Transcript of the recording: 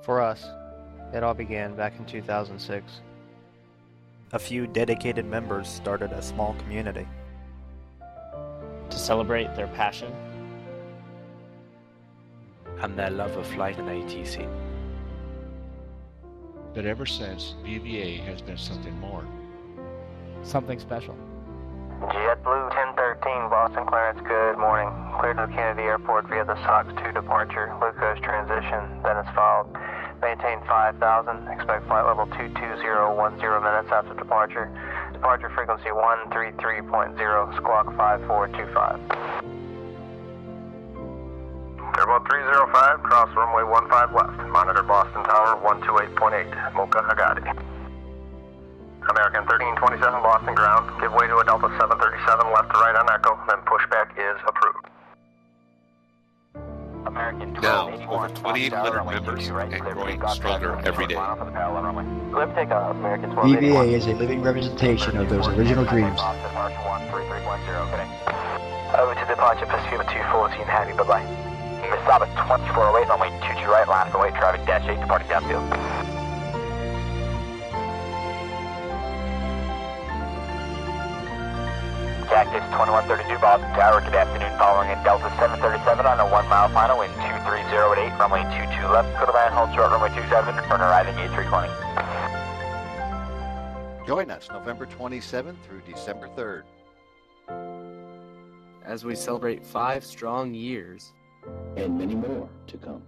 For us, it all began back in 2006. A few dedicated members started a small community to celebrate their passion and their love of flight and ATC. But ever since, BVA has been something more. Something special. Jet Blue 1013, Boston clearance, good morning. Cleared to the Kennedy Airport via the SOX 2 departure, glucose transition, then as followed. Maintain 5,000, expect flight level 22010 minutes after departure. Departure frequency 133.0, squawk 5425. Turbo 305, cross runway 15 left, monitor Boston Tower 128.8, Mocha Hagati. American 1327 Boston ground, give way to a Delta 737 left to right on echo, then pushback is approved. American now, over 2,800 members and growing stronger every day. BVA is a living representation of those original dreams. Over to departure, Pacifica 214, happy, bye-bye. Misaba 2408, runway 22 right, line for weight, traffic, dash 8, departing downfield. Tactics 2132 Boston Tower, good afternoon, following in Delta 737 on a 1 mile final in 2308, runway 22 left, go to land, hold short, runway 27, turn right at A320. Join us November 27th through December 3rd. As we celebrate 5 strong years and many more to come.